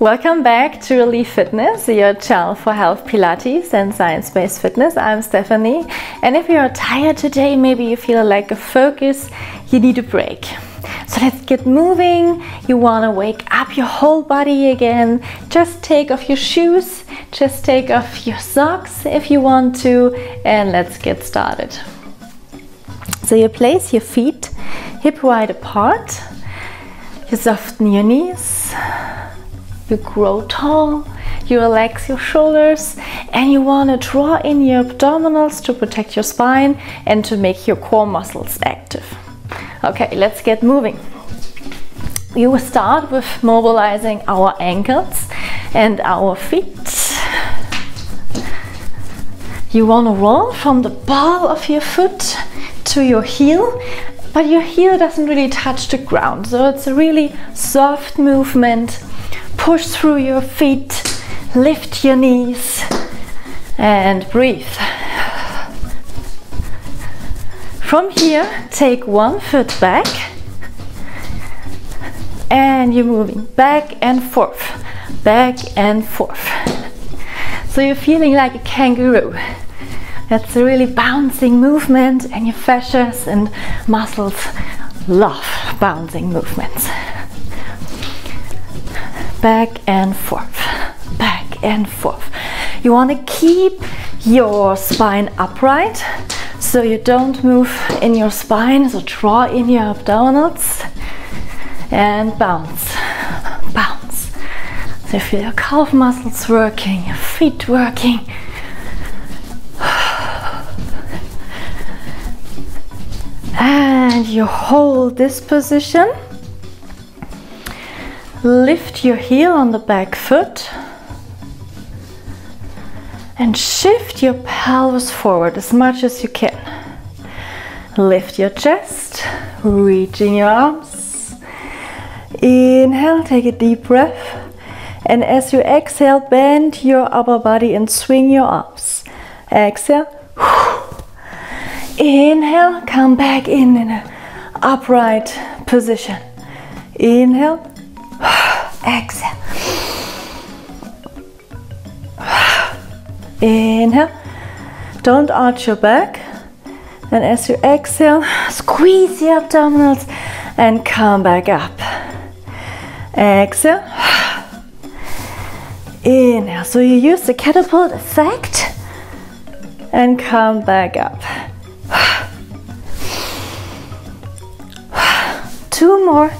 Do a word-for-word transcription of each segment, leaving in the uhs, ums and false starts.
Welcome back to Relief Fitness, your channel for health, Pilates and science-based fitness. I'm Stephanie, and if you're tired today, maybe you feel like a focus, you need a break. So let's get moving. You want to wake up your whole body again. Just take off your shoes, just take off your socks if you want to, and let's get started. So you place your feet hip wide apart, you soften your knees, you grow tall, you relax your shoulders, and you want to draw in your abdominals to protect your spine and to make your core muscles active. Okay, let's get moving. We will start with mobilizing our ankles and our feet. You want to roll from the ball of your foot to your heel, but your heel doesn't really touch the ground, so it's a really soft movement. Push through your feet, lift your knees, and breathe. From here, take one foot back, and you're moving back and forth, back and forth. So you're feeling like a kangaroo. That's a really bouncing movement, and your fascias and muscles love bouncing movements. Back and forth, back and forth. You want to keep your spine upright, so you don't move in your spine, so draw in your abdominals and bounce, bounce. So you feel your calf muscles working, your feet working. And you hold this position. Lift your heel on the back foot and shift your pelvis forward as much as you can. Lift your chest, reach in your arms. Inhale, take a deep breath, and as you exhale, bend your upper body and swing your arms. Exhale. Inhale, come back in in an upright position. Inhale. Exhale. Inhale. Don't arch your back. And as you exhale, squeeze your abdominals and come back up. Exhale. Inhale. So you use the catapult effect and come back up. Two more.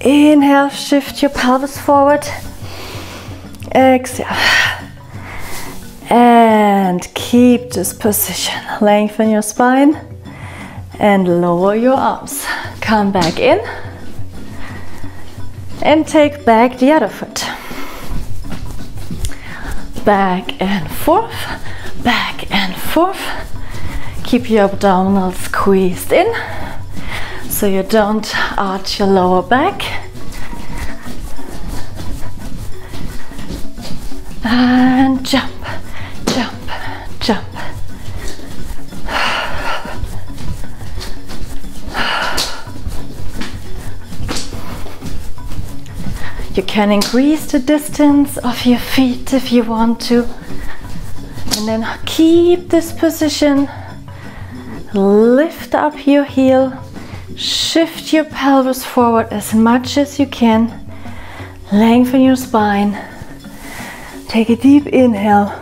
Inhale, shift your pelvis forward. Exhale. And keep this position. Lengthen your spine and lower your arms. Come back in and take back the other foot. Back and forth, back and forth. Keep your abdominals squeezed in, so you don't arch your lower back. And jump, jump, jump. You can increase the distance of your feet if you want to. And then keep this position. Lift up your heel. Shift your pelvis forward as much as you can. Lengthen your spine. Take a deep inhale.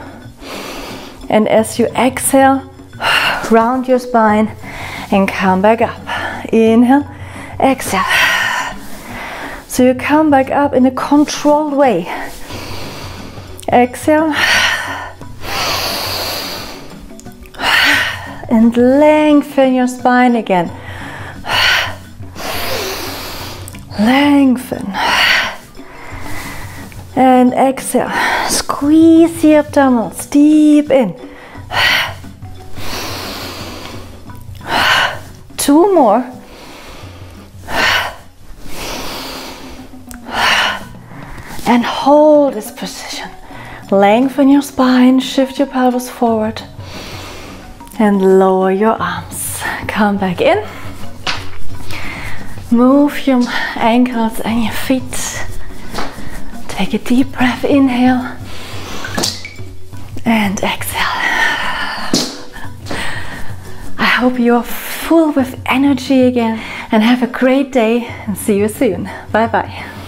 And as you exhale, round your spine and come back up. Inhale, exhale. So you come back up in a controlled way. Exhale. And lengthen your spine again. Lengthen. And exhale. Squeeze the abdominals deep in. Two more. And hold this position. Lengthen your spine, shift your pelvis forward, and lower your arms. Come back in. Move your ankles and your feet. Take a deep breath, inhale and exhale. I hope you're full with energy again and have a great day and see you soon. Bye bye.